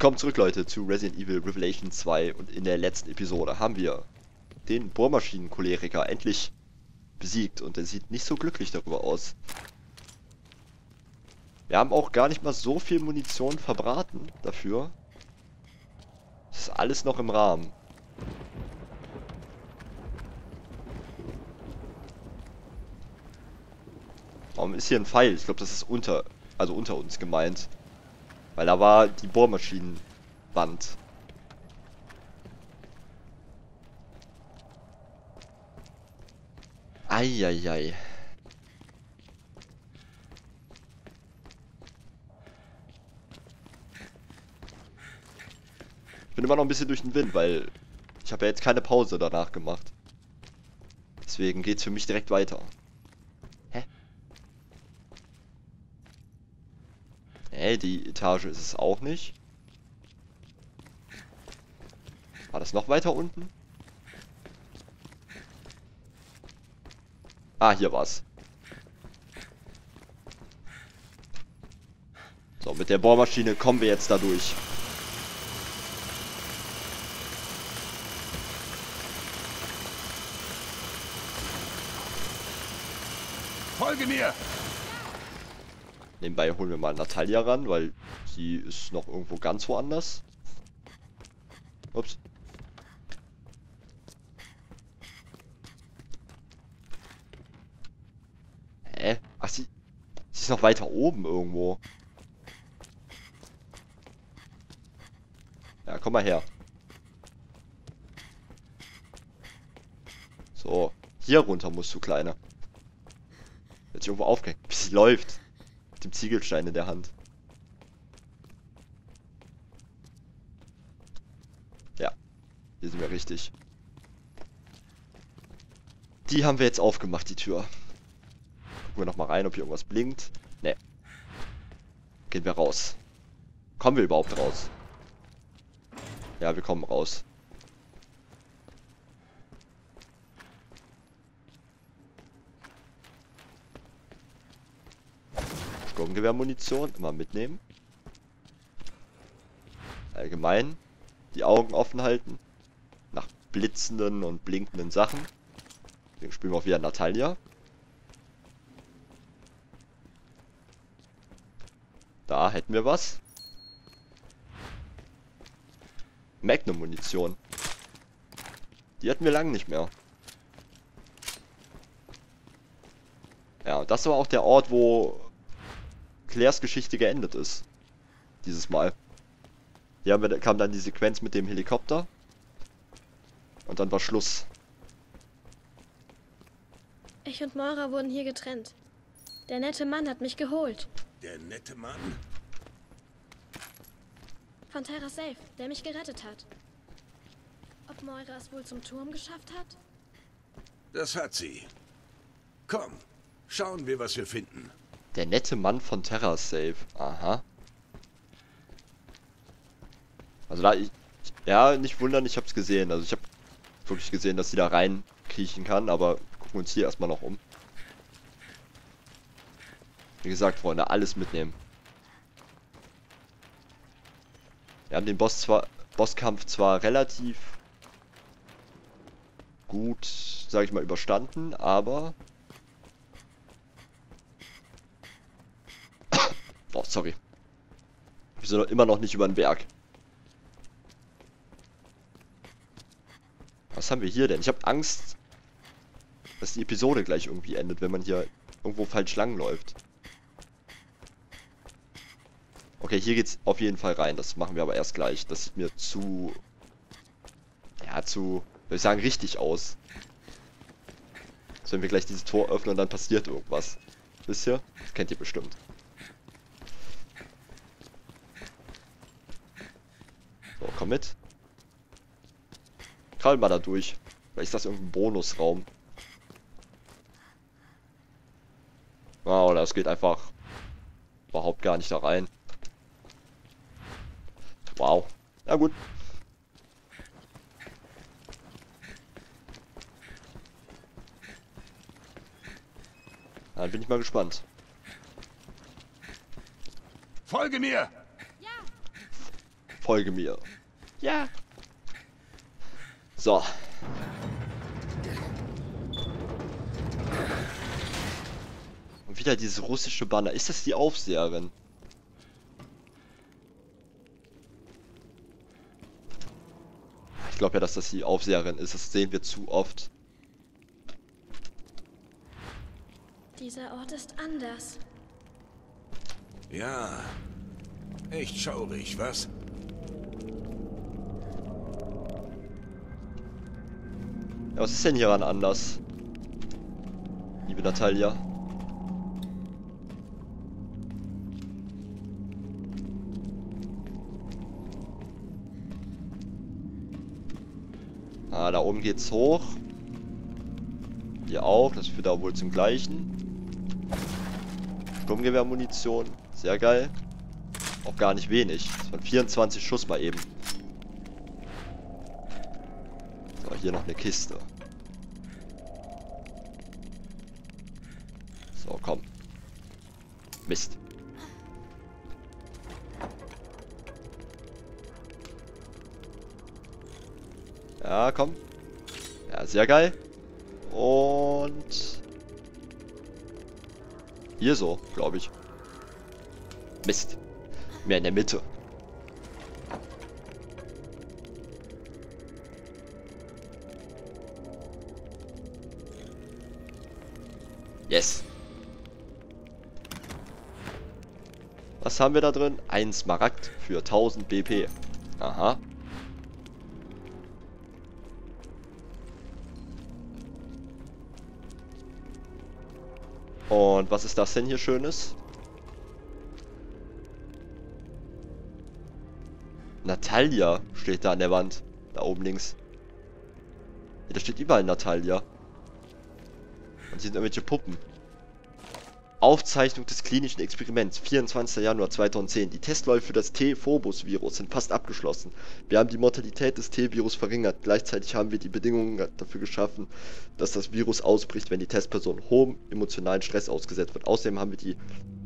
Willkommen zurück, Leute, zu Resident Evil Revelation 2, und in der letzten Episode haben wir den Bohrmaschinenkoleriker endlich besiegt, und er sieht nicht so glücklich darüber aus. Wir haben auch gar nicht mal so viel Munition verbraten dafür. Das ist alles noch im Rahmen. Warum ist hier ein Pfeil? Ich glaube, das ist unter uns gemeint. Weil da war die Bohrmaschinenwand. Eieiei. Ich bin immer noch ein bisschen durch den Wind, weil ich habe ja jetzt keine Pause danach gemacht. Deswegen geht's für mich direkt weiter. Hey, die Etage ist es auch nicht. War das noch weiter unten? Ah, hier war's. So, mit der Bohrmaschine kommen wir jetzt da durch. Folge mir! Nebenbei holen wir mal Natalia ran, weil sie ist noch irgendwo ganz woanders. Ups. Hä? Ach, sie ist noch weiter oben irgendwo. Ja, komm mal her. So, hier runter musst du, Kleiner. Jetzt irgendwo aufgehängt. Wie sie läuft. Dem Ziegelstein in der Hand. Ja, hier sind wir richtig. Die haben wir jetzt aufgemacht, die Tür. Gucken wir nochmal rein, ob hier irgendwas blinkt. Ne. Gehen wir raus. Kommen wir überhaupt raus? Ja, wir kommen raus. Sturmgewehrmunition immer mitnehmen. Allgemein die Augen offen halten nach blitzenden und blinkenden Sachen. Deswegen spielen wir auch wieder Natalia. Da hätten wir was. Magnum-Munition. Die hatten wir lange nicht mehr. Ja, und das war auch der Ort, wo Claires Geschichte geendet ist. Dieses Mal. Hier haben wir, kam dann die Sequenz mit dem Helikopter. Und dann war Schluss. Ich und Moira wurden hier getrennt. Der nette Mann hat mich geholt. Der nette Mann? Von Terra Save, der mich gerettet hat. Ob Moira es wohl zum Turm geschafft hat? Das hat sie. Komm, schauen wir, was wir finden. Der nette Mann von Terra Save. Aha. Also da, ja, nicht wundern, ich hab's gesehen. Also ich hab wirklich gesehen, dass sie da rein kriechen kann, aber gucken wir uns hier erstmal noch um. Wie gesagt, Freunde, alles mitnehmen. Wir haben den Bosskampf zwar relativ gut, sag ich mal, überstanden, aber... Oh, sorry. Wir sind immer noch nicht über den Berg. Was haben wir hier denn? Ich habe Angst, dass die Episode gleich irgendwie endet, wenn man hier irgendwo falsch lang läuft. Okay, hier geht's auf jeden Fall rein. Das machen wir aber erst gleich. Das sieht mir zu... Ja, zu... Würde ich sagen, richtig aus. Also wenn wir gleich dieses Tor öffnen und dann passiert irgendwas. Wisst ihr? Das kennt ihr bestimmt. Komm mit. Krabbel mal da durch. Vielleicht ist das irgendein Bonusraum. Ah, oder es geht einfach überhaupt gar nicht da rein. Wow. Na gut. Dann bin ich mal gespannt. Folge mir! Folge mir. Ja. So. Und wieder dieses russische Banner. Ist das die Aufseherin? Ich glaube ja, dass das die Aufseherin ist. Das sehen wir zu oft. Dieser Ort ist anders. Ja. Echt schaurig, was? Ja, was ist denn hieran anders? Liebe Natalia. Ah, da oben geht's hoch. Hier auch, das führt da wohl zum gleichen. Sturmgewehrmunition, sehr geil. Auch gar nicht wenig. Das waren 24 Schuss mal eben. So, hier noch eine Kiste. So, komm. Mist. Ja, komm. Ja, sehr geil. Und... hier so, glaube ich. Mist. Mehr in der Mitte. Yes. Was haben wir da drin? Ein Smaragd für 1000 BP. Aha. Und was ist das denn hier Schönes? Natalia steht da an der Wand. Da oben links. Ja, da steht überall Natalia. Und hier sind irgendwelche Puppen. Aufzeichnung des klinischen Experiments. 24. Januar 2010. Die Testläufe für das T-Phobos-Virus sind fast abgeschlossen. Wir haben die Mortalität des T-Virus verringert. Gleichzeitig haben wir die Bedingungen dafür geschaffen, dass das Virus ausbricht, wenn die Testperson hohem emotionalen Stress ausgesetzt wird. Außerdem haben wir die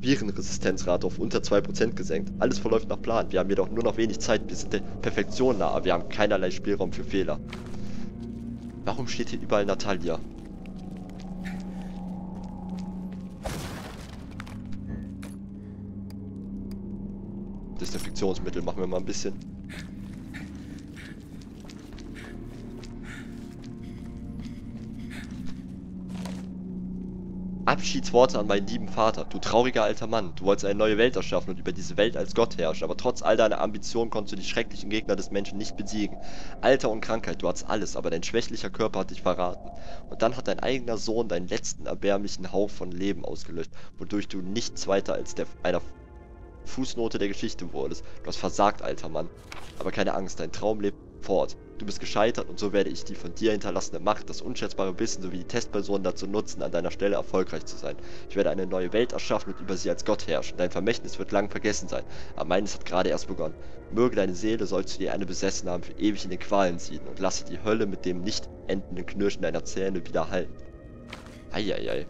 Virenresistenzrate auf unter 2% gesenkt. Alles verläuft nach Plan. Wir haben jedoch nur noch wenig Zeit. Wir sind der Perfektion nahe. Wir haben keinerlei Spielraum für Fehler. Warum steht hier überall Natalia? Desinfektionsmittel machen wir mal ein bisschen. Abschiedsworte an meinen lieben Vater. Du trauriger alter Mann, du wolltest eine neue Welt erschaffen und über diese Welt als Gott herrschen, aber trotz all deiner Ambitionen konntest du die schrecklichen Gegner des Menschen nicht besiegen. Alter und Krankheit, du hattest alles, aber dein schwächlicher Körper hat dich verraten. Und dann hat dein eigener Sohn deinen letzten erbärmlichen Hauch von Leben ausgelöscht, wodurch du nichts weiter als einer Fußnote der Geschichte wurdest. Du hast versagt, alter Mann. Aber keine Angst, dein Traum lebt fort. Du bist gescheitert und so werde ich die von dir hinterlassene Macht, das unschätzbare Wissen sowie die Testpersonen dazu nutzen, an deiner Stelle erfolgreich zu sein. Ich werde eine neue Welt erschaffen und über sie als Gott herrschen. Dein Vermächtnis wird lang vergessen sein, aber meines hat gerade erst begonnen. Möge deine Seele, sollst du dir eine besessen haben, für ewig in den Qualen ziehen und lasse die Hölle mit dem nicht endenden Knirschen deiner Zähne wieder hallen. Eieiei.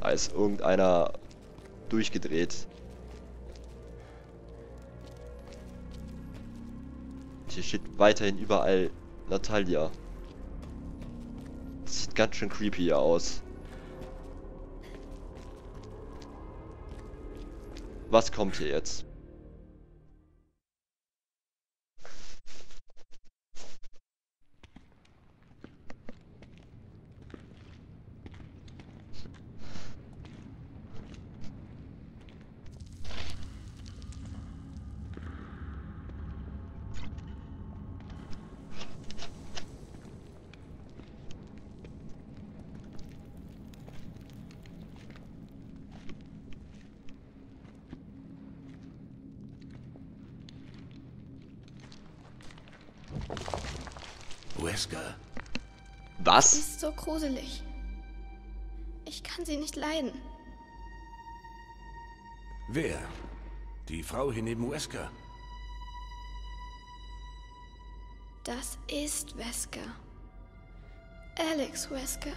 Da ist irgendeiner durchgedreht. Hier steht weiterhin überall Natalia. Das sieht ganz schön creepy hier aus. Was kommt hier jetzt? Wesker. Was? Sie ist so gruselig. Ich kann sie nicht leiden. Wer? Die Frau hier neben Wesker? Das ist Wesker. Alex Wesker.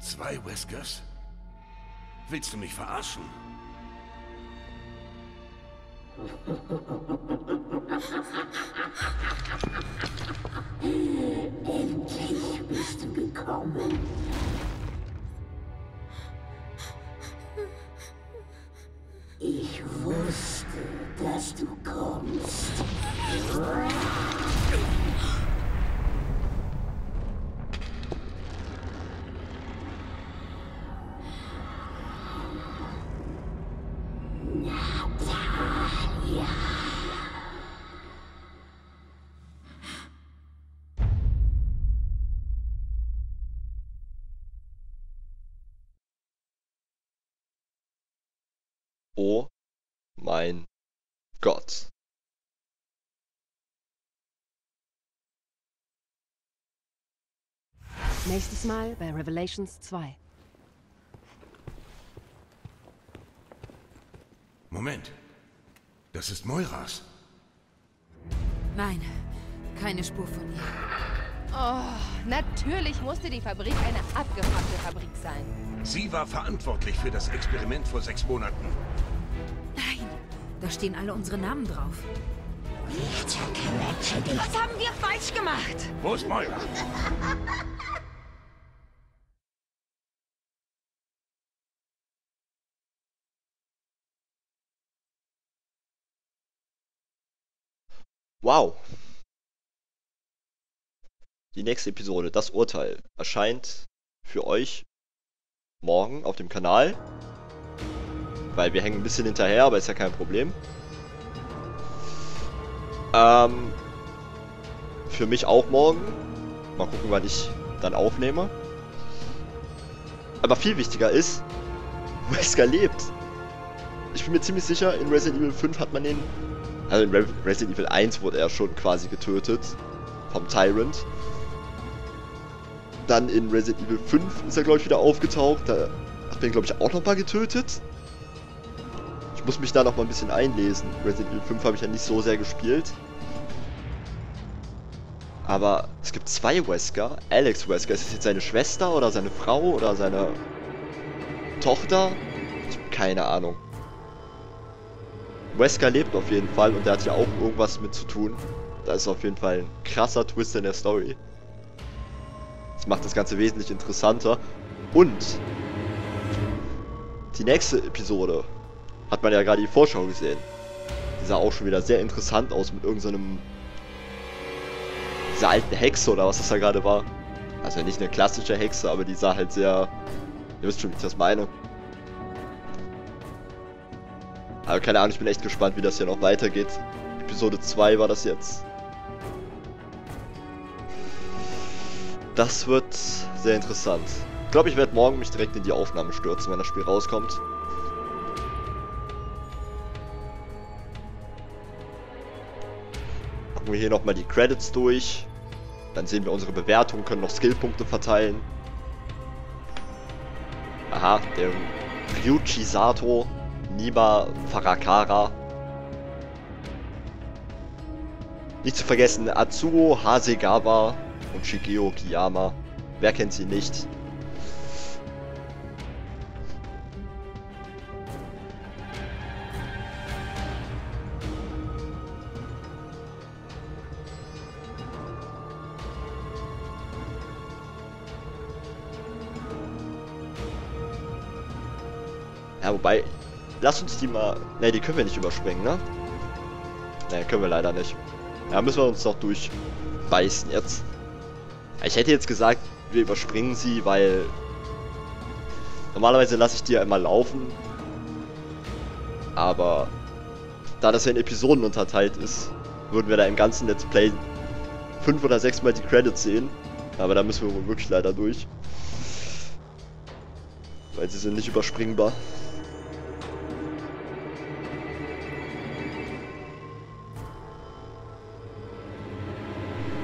Zwei Weskers? Willst du mich verarschen? Endlich bist du gekommen. Ich wusste, dass du kommst. Oh mein Gott. Nächstes Mal bei Revelations 2. Moment. Das ist Moiras. Nein, keine Spur von ihr. Oh, natürlich musste die Fabrik eine abgefuckte Fabrik sein. Sie war verantwortlich für das Experiment vor 6 Monaten. Nein, da stehen alle unsere Namen drauf. Was haben wir falsch gemacht? Wo ist Moira? Wow. Die nächste Episode, das Urteil, erscheint für euch morgen auf dem Kanal. Weil wir hängen ein bisschen hinterher, aber ist ja kein Problem. Für mich auch morgen. Mal gucken, wann ich dann aufnehme. Aber viel wichtiger ist, Wesker lebt. Ich bin mir ziemlich sicher, in Resident Evil 5 hat man den... Also in Resident Evil 1 wurde er schon quasi getötet. Vom Tyrant. Dann in Resident Evil 5 ist er, glaube ich, wieder aufgetaucht. Da hat man, glaube ich, auch nochmal getötet. Ich muss mich da nochmal ein bisschen einlesen. Resident Evil 5 habe ich ja nicht so sehr gespielt. Aber es gibt 2 Wesker. Alex Wesker. Ist das jetzt seine Schwester oder seine Frau oder seine Tochter? Ich habe keine Ahnung. Wesker lebt auf jeden Fall und der hat ja auch irgendwas mit zu tun. Da ist auf jeden Fall ein krasser Twist in der Story. Das macht das Ganze wesentlich interessanter. Und die nächste Episode hat man ja gerade die Vorschau gesehen. Die sah auch schon wieder sehr interessant aus mit irgendeinem... dieser alten Hexe oder was das da gerade war. Also nicht eine klassische Hexe, aber die sah halt sehr... Ihr wisst schon, wie ich das meine. Aber keine Ahnung, ich bin echt gespannt, wie das hier noch weitergeht. Episode 2 war das jetzt. Das wird sehr interessant. Ich glaube, ich werde morgen mich direkt in die Aufnahme stürzen, wenn das Spiel rauskommt. Gucken wir hier nochmal die Credits durch. Dann sehen wir unsere Bewertung, können noch Skillpunkte verteilen. Aha, der Ryuchi Sato, Niba Farakara. Nicht zu vergessen Atsuo Hasegawa und Shigeo Kiyama. Wer kennt sie nicht? Ja, wobei, lass uns die mal... Ne, die können wir nicht überspringen, ne? Ne, können wir leider nicht. Ja, müssen wir uns noch durchbeißen jetzt. Ich hätte jetzt gesagt, wir überspringen sie, weil... Normalerweise lasse ich die ja immer laufen. Aber... Da das ja in Episoden unterteilt ist, würden wir da im ganzen Let's Play 5 oder 6 Mal die Credits sehen. Aber da müssen wir wohl wirklich leider durch. Weil sie sind nicht überspringbar.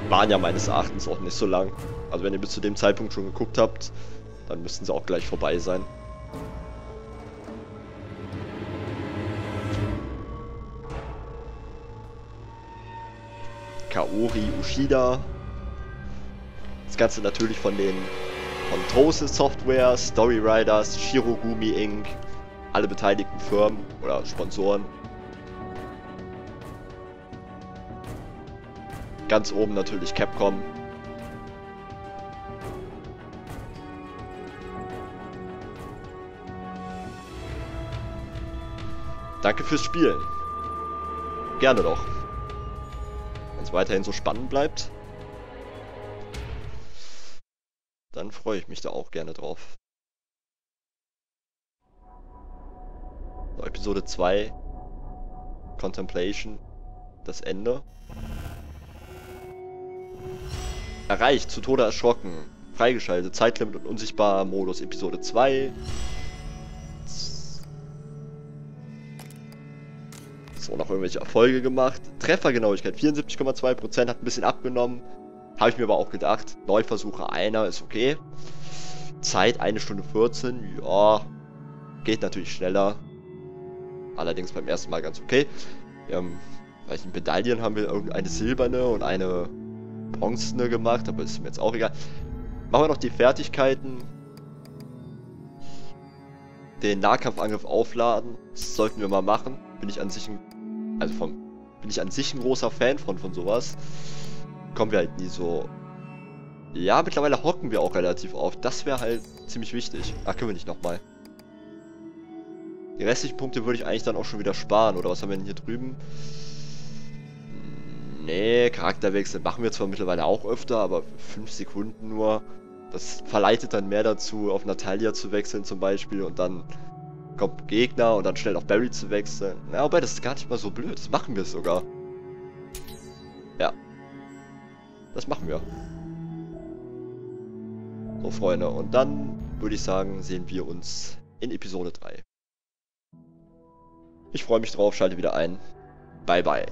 Waren ja meines Erachtens auch nicht so lang. Also wenn ihr bis zu dem Zeitpunkt schon geguckt habt, dann müssten sie auch gleich vorbei sein. Kaori Ushida. Das Ganze natürlich von den Tose Software, Storyriders, Shirogumi Inc., alle beteiligten Firmen oder Sponsoren. Ganz oben natürlich Capcom. Danke fürs Spielen. Gerne doch. Wenn es weiterhin so spannend bleibt, dann freue ich mich da auch gerne drauf. So, Episode 2, Contemplation, das Ende. Erreicht, zu Tode erschrocken, freigeschaltet, Zeitlimit und unsichtbarer Modus, Episode 2. So, noch irgendwelche Erfolge gemacht. Treffergenauigkeit 74,2%, hat ein bisschen abgenommen. Habe ich mir aber auch gedacht. Neuversuche einer ist okay. Zeit 1 Stunde 14, ja, geht natürlich schneller. Allerdings beim ersten Mal ganz okay. Welche Medaillen haben wir? Irgendeine silberne und eine bronzene gemacht, aber ist mir jetzt auch egal. Machen wir noch die Fertigkeiten. Den Nahkampfangriff aufladen, das sollten wir mal machen. Bin ich an sich ein, großer Fan von sowas. Kommen wir halt nie so. Ja, mittlerweile hocken wir auch relativ oft. Das wäre halt ziemlich wichtig. Ach, können wir nicht nochmal. Die restlichen Punkte würde ich eigentlich dann auch schon wieder sparen. Oder was haben wir denn hier drüben? Nee, Charakterwechsel machen wir zwar mittlerweile auch öfter, aber 5 Sekunden nur. Das verleitet dann mehr dazu, auf Natalia zu wechseln zum Beispiel und dann kommt Gegner und dann schnell auf Barry zu wechseln. Na, aber das ist gar nicht mal so blöd. Das machen wir sogar. Ja. Das machen wir. So, Freunde. Und dann würde ich sagen, sehen wir uns in Episode 3. Ich freue mich drauf. Schalte wieder ein. Bye, bye.